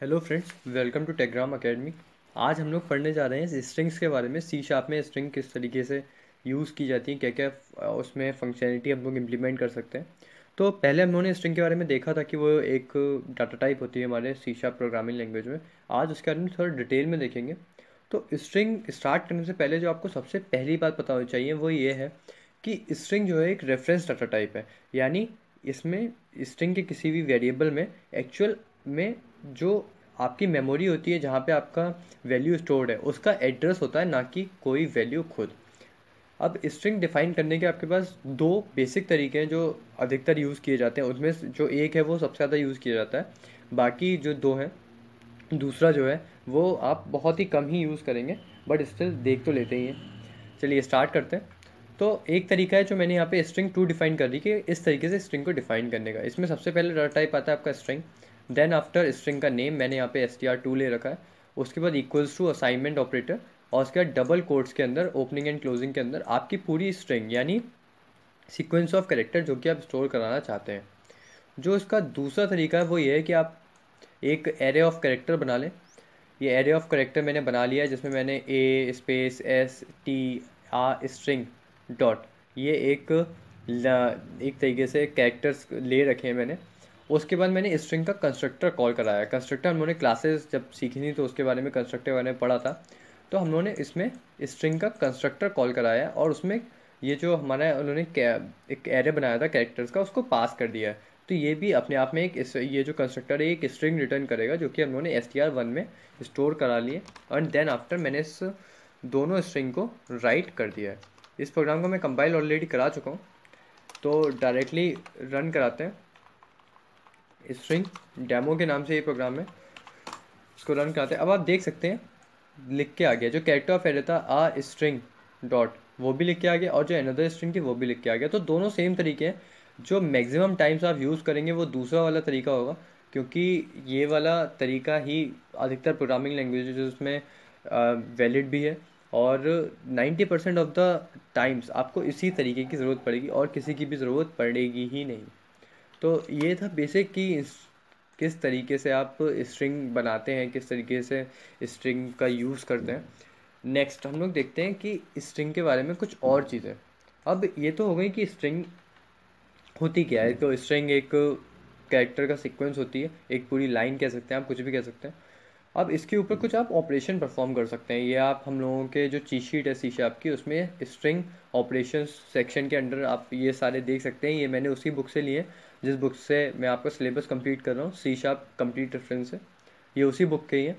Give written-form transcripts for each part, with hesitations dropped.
Hello friends, welcome to Techgram Academy. आज हम लोग पढ़ने जा रहे हैं स्ट्रिंग्स के बारे में। सी शार्प में स्ट्रिंग किस तरीके से यूज़ की जाती है, क्या क्या उसमें फंक्शनलिटी हम लोग इम्प्लीमेंट कर सकते हैं। तो पहले हम लोगों ने स्ट्रिंग के बारे में देखा था कि वो एक डाटा टाइप होती है हमारे सी शार्प प्रोग्रामिंग लैंग्वेज में। आज उसके बारे में थोड़ा डिटेल में देखेंगे। तो स्ट्रिंग स्टार्ट करने से पहले जो आपको सबसे पहली बात पता होनी चाहिए वो ये है कि स्ट्रिंग जो है एक रेफरेंस डाटा टाइप है, यानी इसमें स्ट्रिंग के किसी भी वेरिएबल में एक्चुअल में जो आपकी मेमोरी होती है जहाँ पे आपका वैल्यू स्टोर्ड है उसका एड्रेस होता है, ना कि कोई वैल्यू खुद। अब स्ट्रिंग डिफ़ाइन करने के आपके पास दो बेसिक तरीके हैं जो अधिकतर यूज़ किए जाते हैं। उसमें जो एक है वो सबसे ज़्यादा यूज़ किया जाता है, बाकी जो दो हैं दूसरा जो है वो आप बहुत ही कम ही यूज़ करेंगे, बट स्टिल देख तो लेते ही हैं। चलिए स्टार्ट करते हैं। तो एक तरीका है जो मैंने यहाँ पे स्ट्रिंग टू डिफ़ाइन कर दी कि इस तरीके से स्ट्रिंग को डिफ़ाइन करने का। इसमें सबसे पहले डाटा टाइप आता है आपका स्ट्रिंग, देन आफ्टर स्ट्रिंग का नेम मैंने यहाँ पे str2 ले रखा है, उसके बाद इक्वल्स टू असाइनमेंट ऑपरेटर, और उसके बाद डबल कोट्स के अंदर ओपनिंग एंड क्लोजिंग के अंदर आपकी पूरी स्ट्रिंग यानी सीक्वेंस ऑफ कैरेक्टर जो कि आप स्टोर कराना चाहते हैं। जो इसका दूसरा तरीका है वो ये है कि आप एक एरे ऑफ कैरेक्टर बना लें। ये एरे ऑफ कैरेक्टर मैंने बना लिया है जिसमें मैंने a space str string dot ये एक तरीके से कैरेक्टर्स ले रखे हैं मैंने। उसके बाद मैंने स्ट्रिंग का कंस्ट्रक्टर कॉल कराया। कंस्ट्रक्टर हम लोगों ने क्लासेस जब सीखी थी तो उसके बारे में कंस्ट्रक्टर के बारे में पढ़ा था। तो हम लोगों ने इसमें स्ट्रिंग का कंस्ट्रक्टर कॉल कराया और उसमें ये जो हमारा उन्होंने एक एरे बनाया था कैरेक्टर्स का उसको पास कर दिया है। तो ये भी अपने आप में एक ये जो कंस्ट्रक्टर है एक स्ट्रिंग रिटर्न करेगा जो कि हम लोगों ने str1 में स्टोर करा लिए। एंड देन आफ्टर मैंने इस दोनों स्ट्रिंग को राइट कर दिया है। इस प्रोग्राम को मैं कंपाइल ऑलरेडी करा चुका हूँ, तो डायरेक्टली रन कराते हैं। स्ट्रिंग डेमो के नाम से ये प्रोग्राम है, इसको रन कराते हैं। अब आप देख सकते हैं लिख के आ गया जो कैरेक्टर ऑफ एरे था आ स्ट्रिंग डॉट वो भी लिख के आ गया, और जो अनदर स्ट्रिंग थी वो भी लिख के आ गया। तो दोनों सेम तरीके हैं। जो मैक्सिमम टाइम्स आप यूज़ करेंगे वो दूसरा वाला तरीका होगा, क्योंकि ये वाला तरीका ही अधिकतर प्रोग्रामिंग लैंग्वेजेस में वैलिड भी है, और 90% ऑफ द टाइम्स आपको इसी तरीके की ज़रूरत पड़ेगी और किसी की भी ज़रूरत पड़ेगी ही नहीं। तो ये था बेसिक कि किस तरीके से आप स्ट्रिंग बनाते हैं, किस तरीके से स्ट्रिंग का यूज़ करते हैं। नेक्स्ट हम लोग देखते हैं कि स्ट्रिंग के बारे में कुछ और चीज़ें। अब ये तो हो गई कि स्ट्रिंग होती क्या है। तो स्ट्रिंग एक कैरेक्टर का सीक्वेंस होती है, एक पूरी लाइन कह सकते हैं आप, कुछ भी कह सकते हैं। अब इसके ऊपर कुछ आप ऑपरेशन परफॉर्म कर सकते हैं। ये आप हम लोगों के जो चीट शीट है सी शार्प की उसमें स्ट्रिंग ऑपरेशन सेक्शन के अंडर आप ये सारे देख सकते हैं। ये मैंने उसी बुक से लिए जिस बुक से मैं आपका सिलेबस कंप्लीट कर रहा हूँ, सी शार्प कंप्लीट रेफरेंस है, ये उसी बुक के ही है।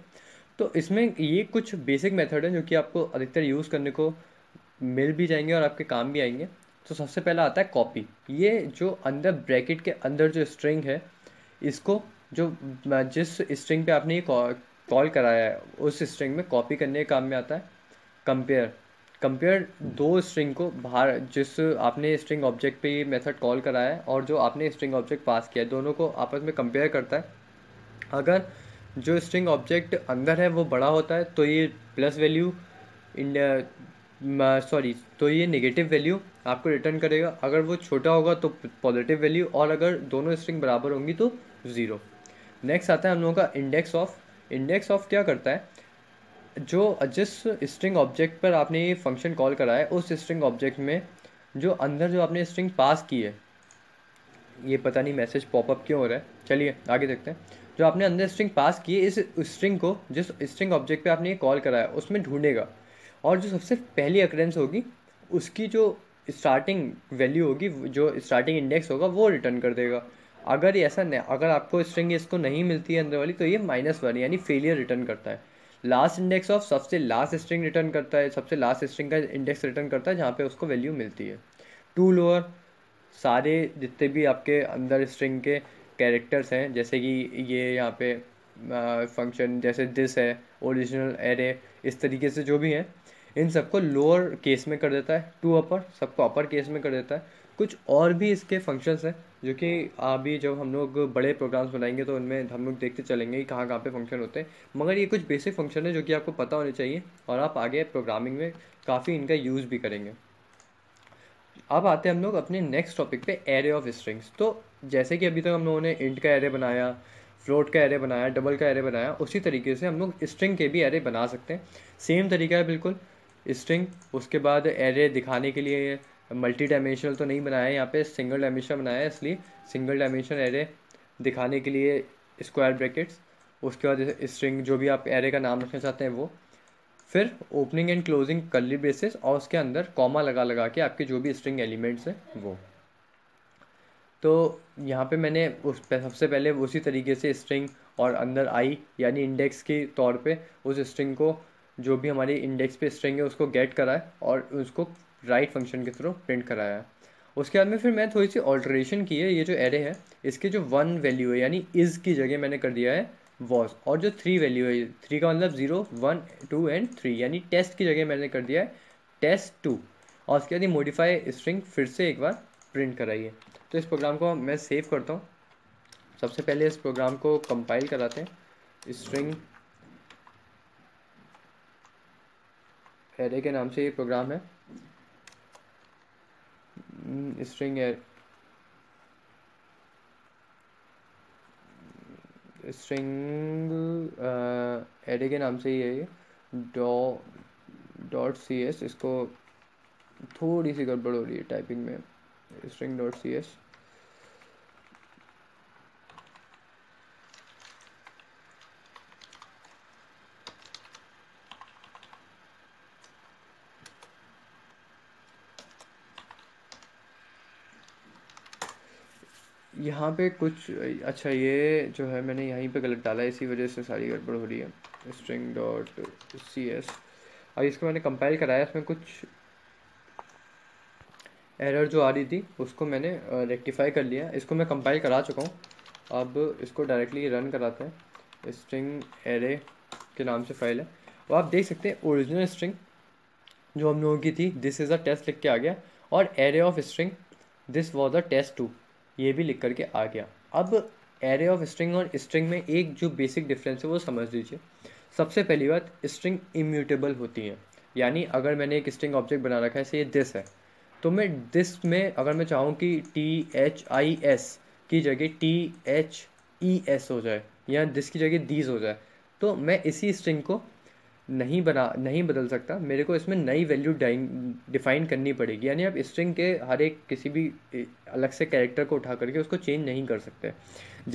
तो इसमें ये कुछ बेसिक मेथड हैं जो कि आपको अधिकतर यूज़ करने को मिल भी जाएंगे और आपके काम भी आएंगे। तो सबसे पहला आता है कॉपी। ये जो अंदर ब्रैकेट के अंदर जो स्ट्रिंग है इसको जो जिस स्ट्रिंग पे आपने ये कॉल कराया है उस स्ट्रिंग में कॉपी करने के काम में आता है। कंपेयर दो स्ट्रिंग को बाहर जिस आपने स्ट्रिंग ऑब्जेक्ट पे ये मेथड कॉल कराया है और जो आपने स्ट्रिंग ऑब्जेक्ट पास किया है दोनों को आपस में कंपेयर करता है। अगर जो स्ट्रिंग ऑब्जेक्ट अंदर है वो बड़ा होता है तो ये प्लस वैल्यू तो ये नेगेटिव वैल्यू आपको रिटर्न करेगा। अगर वो छोटा होगा तो पॉजिटिव वैल्यू, और अगर दोनों स्ट्रिंग बराबर होंगी तो ज़ीरो। नेक्स्ट आता है हम लोगों का इंडेक्स ऑफ। इंडेक्स ऑफ क्या करता है, जो जिस स्ट्रिंग ऑब्जेक्ट पर आपने ये फंक्शन कॉल करा है उस स्ट्रिंग ऑब्जेक्ट में जो अंदर जो आपने स्ट्रिंग पास की है, ये पता नहीं मैसेज पॉपअप क्यों हो रहा है, चलिए आगे देखते हैं। जो आपने अंदर स्ट्रिंग पास की है इस स्ट्रिंग को जिस स्ट्रिंग ऑब्जेक्ट पे आपने ये कॉल करा है उसमें ढूंढेगा, और जो सबसे पहली अकरेंस होगी उसकी जो स्टार्टिंग वैल्यू होगी जो स्टार्टिंग इंडेक्स होगा वो रिटर्न कर देगा। अगर ऐसा नहीं, अगर आपको स्ट्रिंग इसको नहीं मिलती है अंदर वाली तो ये -1 यानी फेलियर रिटर्न करता है। लास्ट इंडेक्स ऑफ सबसे लास्ट स्ट्रिंग रिटर्न करता है, सबसे लास्ट स्ट्रिंग का इंडेक्स रिटर्न करता है जहाँ पे उसको वैल्यू मिलती है। टू लोअर सारे जितने भी आपके अंदर स्ट्रिंग के कैरेक्टर्स हैं, जैसे कि ये यहाँ पे फंक्शन जैसे दिस है, ओरिजिनल एरे, इस तरीके से जो भी हैं इन सबको लोअर केस में कर देता है। टू अपर सबको अपर केस में कर देता है। कुछ और भी इसके फंक्शंस हैं जो कि अभी जब हम लोग बड़े प्रोग्राम्स बनाएंगे तो उनमें हम लोग देखते चलेंगे कि कहाँ कहाँ पे फंक्शन होते हैं, मगर ये कुछ बेसिक फंक्शन है जो कि आपको पता होने चाहिए और आप आगे प्रोग्रामिंग में काफ़ी इनका यूज़ भी करेंगे। अब आते हैं हम लोग अपने नेक्स्ट टॉपिक पे एरे ऑफ स्ट्रिंग्स। तो जैसे कि अभी तक हम लोगों ने इंट का एरे बनाया, फ्लोट का एरे बनाया, डबल का एरे बनाया, उसी तरीके से हम लोग स्ट्रिंग के भी एरे बना सकते हैं। सेम तरीका है बिल्कुल, स्ट्रिंग उसके बाद एरे दिखाने के लिए मल्टी डायमेंशनल तो नहीं बनाया, यहाँ पे सिंगल डायमेंशन बनाया है, इसलिए सिंगल डायमेंशन एरे दिखाने के लिए स्क्वायर ब्रैकेट्स, उसके बाद स्ट्रिंग जो भी आप एरे का नाम रखना चाहते हैं वो, फिर opening and closing curly braces और उसके अंदर कॉमा लगा लगा के आपके जो भी स्ट्रिंग एलिमेंट्स हैं वो। तो यहाँ पे मैंने उस सबसे पहले उसी तरीके से स्ट्रिंग और अंदर आई यानी इंडेक्स के तौर पे उस स्ट्रिंग को जो भी हमारी इंडेक्स पे स्ट्रिंग है उसको गेट कराया और उसको राइट फंक्शन के थ्रू प्रिंट कराया। उसके बाद में फिर मैं थोड़ी सी ऑल्ट्रेशन की है, ये जो एरे है इसके जो 1 वैल्यू है यानी इज़ की जगह मैंने कर दिया है वॉज, और जो 3 वैल्यू है, 3 का मतलब 0, 1, 2 एंड 3 यानी टेस्ट की जगह मैंने कर दिया है test2। और उसके बाद ये मॉडिफाई स्ट्रिंग फिर से एक बार प्रिंट कराइए। तो इस प्रोग्राम को मैं सेव करता हूँ। सबसे पहले इस प्रोग्राम को कंपाइल कराते हैं, स्ट्रिंग एरे के नाम से ये प्रोग्राम है, स्ट्रिंग एरे के नाम से ही है ये, .cs। इसको थोड़ी सी गड़बड़ हो रही है टाइपिंग में, स्ट्रिंग .cs। यहाँ पे कुछ अच्छा, ये जो है मैंने यहीं पे गलत डाला है, इसी वजह से सारी गड़बड़ हो रही है, string.cs। अब इसको मैंने कंपाइल कराया, इसमें कुछ एरर जो आ रही थी उसको मैंने रेक्टिफाई कर लिया। इसको मैं कंपाइल करा चुका हूँ, अब इसको डायरेक्टली रन कराते हैं। स्ट्रिंग एरे के नाम से फाइल है और आप देख सकते हैं ओरिजिनल स्ट्रिंग जो हम लोगों की थी दिस इज़ अ टेस्ट लिख के आ गया, और array of string this was a test2 ये भी लिख करके आ गया। अब एरे ऑफ स्ट्रिंग और स्ट्रिंग में एक जो बेसिक डिफरेंस है वो समझ लीजिए। सबसे पहली बात, स्ट्रिंग इम्यूटेबल होती है, यानी अगर मैंने एक स्ट्रिंग ऑब्जेक्ट बना रखा है, जैसे ये दिस है, तो मैं दिस में अगर मैं चाहूँ कि THIS की जगह THES हो जाए या दिस की जगह दीज हो जाए, तो मैं इसी स्ट्रिंग को नहीं बदल सकता, मेरे को इसमें नई वैल्यू डिफाइन करनी पड़ेगी। यानी आप स्ट्रिंग के हर एक किसी भी अलग से कैरेक्टर को उठा करके उसको चेंज नहीं कर सकते।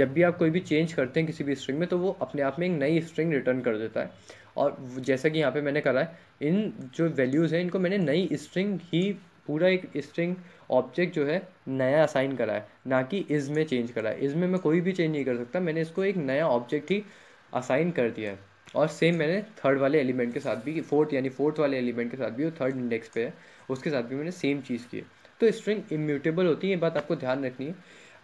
जब भी आप कोई भी चेंज करते हैं किसी भी स्ट्रिंग में तो वो अपने आप में एक नई स्ट्रिंग रिटर्न कर देता है, और जैसा कि यहाँ पे मैंने करा है, इन जो वैल्यूज़ हैं इनको मैंने नई स्ट्रिंग ही, पूरा एक स्ट्रिंग ऑब्जेक्ट जो है नया असाइन करा है, ना कि इज़ में चेंज करा है। इज़ में मैं कोई भी चेंज नहीं कर सकता, मैंने इसको एक नया ऑब्जेक्ट ही असाइन कर दिया है। और सेम मैंने थर्ड वाले एलिमेंट के साथ भी, फोर्थ वाले एलिमेंट के साथ भी, वो थर्ड इंडेक्स पे है उसके साथ भी मैंने सेम चीज़ की है। तो स्ट्रिंग इम्यूटेबल होती है, ये बात आपको ध्यान रखनी है।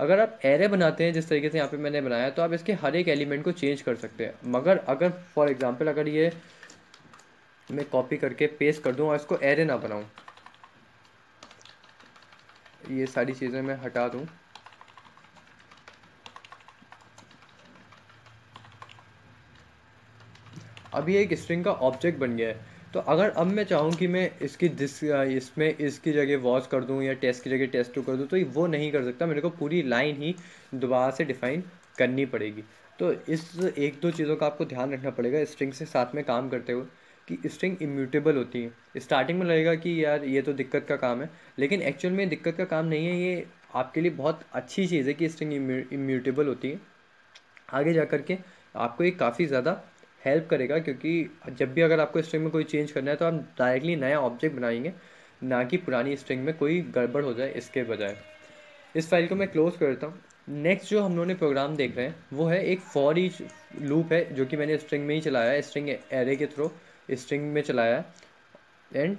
अगर आप एरे बनाते हैं जिस तरीके से यहाँ पे मैंने बनाया, तो आप इसके हर एक एलिमेंट को चेंज कर सकते हैं। मगर अगर फॉर एग्जाम्पल अगर ये मैं कॉपी करके पेस्ट कर दूँ और इसको एरे ना बनाऊँ, ये सारी चीज़ें मैं हटा दूँ, अभी एक स्ट्रिंग का ऑब्जेक्ट बन गया है। तो अगर अब मैं चाहूँ कि मैं इसकी इसमें इसकी जगह वॉज कर दूँ या टेस्ट की जगह test2 कर दूँ, तो वो नहीं कर सकता, मेरे को पूरी लाइन ही दोबारा से डिफाइन करनी पड़ेगी। तो इस एक दो चीज़ों का आपको ध्यान रखना पड़ेगा स्ट्रिंग से साथ में काम करते हुए, कि स्ट्रिंग इम्यूटेबल होती है। स्टार्टिंग में लगेगा कि यार ये तो दिक्कत का काम है, लेकिन एक्चुअल में दिक्कत का काम नहीं है, ये आपके लिए बहुत अच्छी चीज़ है कि स्ट्रिंग इम्यूटेबल होती है। आगे जा कर के आपको ये काफ़ी ज़्यादा हेल्प करेगा, क्योंकि जब भी अगर आपको स्ट्रिंग में कोई चेंज करना है तो आप डायरेक्टली नया ऑब्जेक्ट बनाएंगे, ना कि पुरानी स्ट्रिंग में कोई गड़बड़ हो जाए इसके बजाय। इस फाइल को मैं क्लोज कर देता हूँ। नेक्स्ट जो हम लोगों ने प्रोग्राम देख रहे हैं वो है एक फॉर ईच लूप है, जो कि मैंने स्ट्रिंग में ही चलाया है, स्ट्रिंग एरे के थ्रू स्ट्रिंग में चलाया है। एंड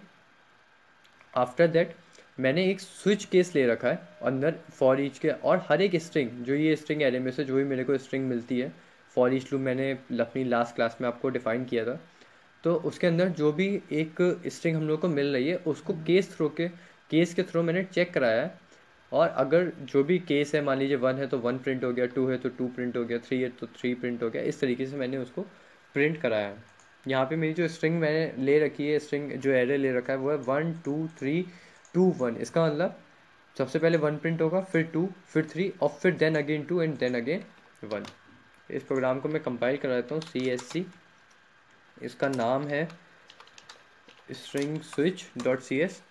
आफ्टर दैट मैंने एक स्विच केस ले रखा है अंदर फॉर ईच के, और हर एक स्ट्रिंग जो ये स्ट्रिंग एरे में से जो भी मेरे को स्ट्रिंग मिलती है, फॉर ईच लूप मैंने अपनी लास्ट क्लास में आपको डिफाइन किया था, तो उसके अंदर जो भी एक स्ट्रिंग हम लोग को मिल रही है उसको केस के थ्रू मैंने चेक कराया है। और अगर जो भी केस है, मान लीजिए 1 है तो 1 प्रिंट हो गया, 2 है तो 2 प्रिंट हो गया, 3 है तो 3 प्रिंट हो गया। इस तरीके से मैंने उसको प्रिंट कराया है। यहाँ पे मेरी जो स्ट्रिंग मैंने ले रखी है, स्ट्रिंग जो एरे ले रखा है वो है 1 2 3 2 1। इसका मतलब सबसे पहले 1 प्रिंट होगा, फिर 2, फिर 3 और फिर then again 2 and then again 1। इस प्रोग्राम को मैं कंपाइल कर देता हूँ csc, इसका नाम है string switch dot C S.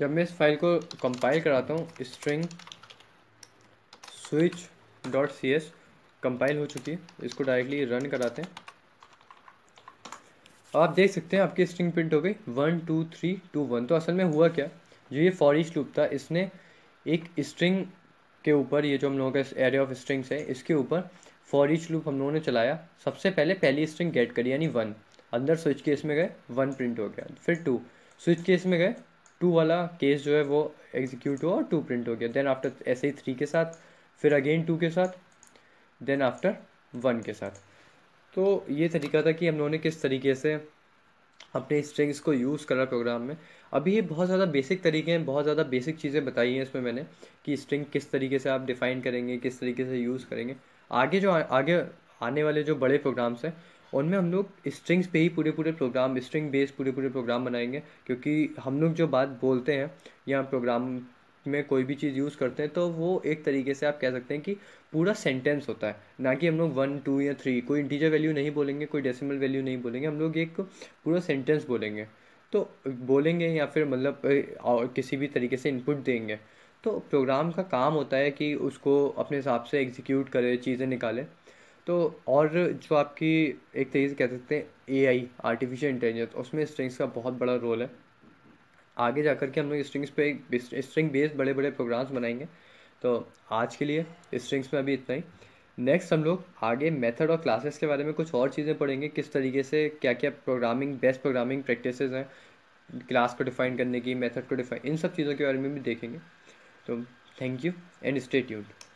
जब मैं इस फाइल को कंपाइल कराता हूँ string switch dot C S compile हो चुकी है, इसको डायरेक्टली रन कराते हैं। अब आप देख सकते हैं आपकी स्ट्रिंग प्रिंट हो गई 1 2 3 2 1। तो असल में हुआ क्या, जो ये फॉर ईच लूप था इसने एक स्ट्रिंग के ऊपर, ये जो हम लोगों का एरे ऑफ स्ट्रिंग्स है इसके ऊपर फॉर ईच लूप हम लोगों ने चलाया। सबसे पहले पहली स्ट्रिंग गेट करी यानी 1, अंदर स्विच केस में गए 1 प्रिंट हो गया। फिर 2 स्विच केस में गए, 2 वाला केस जो है वो एग्जीक्यूट हुआ और 2 प्रिंट हो गया। देन आफ्टर ऐसे ही 3 के साथ, फिर अगेन 2 के साथ, देन आफ्टर 1 के साथ। तो ये तरीका था कि हम लोगों ने किस तरीके से अपने स्ट्रिंग्स को यूज़ करा प्रोग्राम में। अभी ये बहुत ज़्यादा बेसिक तरीके हैं, बहुत ज़्यादा बेसिक चीज़ें बताई हैं इसमें मैंने कि स्ट्रिंग किस तरीके से आप डिफ़ाइन करेंगे, किस तरीके से यूज़ करेंगे। आगे जो आगे आने वाले जो बड़े प्रोग्राम्स हैं उनमें हम लोग स्ट्रिंग्स पे ही पूरे पूरे प्रोग्राम, स्ट्रिंग बेस्ड पूरे पूरे प्रोग्राम बनाएंगे, क्योंकि हम लोग जो बात बोलते हैं या प्रोग्राम में कोई भी चीज़ यूज़ करते हैं तो वो एक तरीके से आप कह सकते हैं कि पूरा सेंटेंस होता है, ना कि हम लोग 1 2 या 3 कोई इंटीजर वैल्यू नहीं बोलेंगे, कोई डेसिमल वैल्यू नहीं बोलेंगे, हम लोग एक पूरा सेंटेंस बोलेंगे। तो बोलेंगे या फिर मतलब और किसी भी तरीके से इनपुट देंगे। तो प्रोग्राम का काम होता है कि उसको अपने हिसाब से एग्जीक्यूट करे, चीज़ें निकाले। तो और जो आपकी एक तरीके से कह सकते हैं AI आर्टिफिशियल इंटेलिजेंस, उसमें स्ट्रिंग्स का बहुत बड़ा रोल है। आगे जाकर के हम लोग स्ट्रिंग्स पे एक स्ट्रिंग बेस्ड बड़े बड़े प्रोग्राम्स बनाएंगे। तो आज के लिए स्ट्रिंग्स में अभी इतना ही। नेक्स्ट हम लोग आगे मेथड और क्लासेस के बारे में कुछ और चीज़ें पढ़ेंगे, किस तरीके से क्या क्या प्रोग्रामिंग बेस्ट प्रोग्रामिंग प्रैक्टिसेस हैं, क्लास को डिफ़ाइन करने की, मेथड को डिफ़ाइन, इन सब चीज़ों के बारे में भी देखेंगे। तो thank you and stay tuned.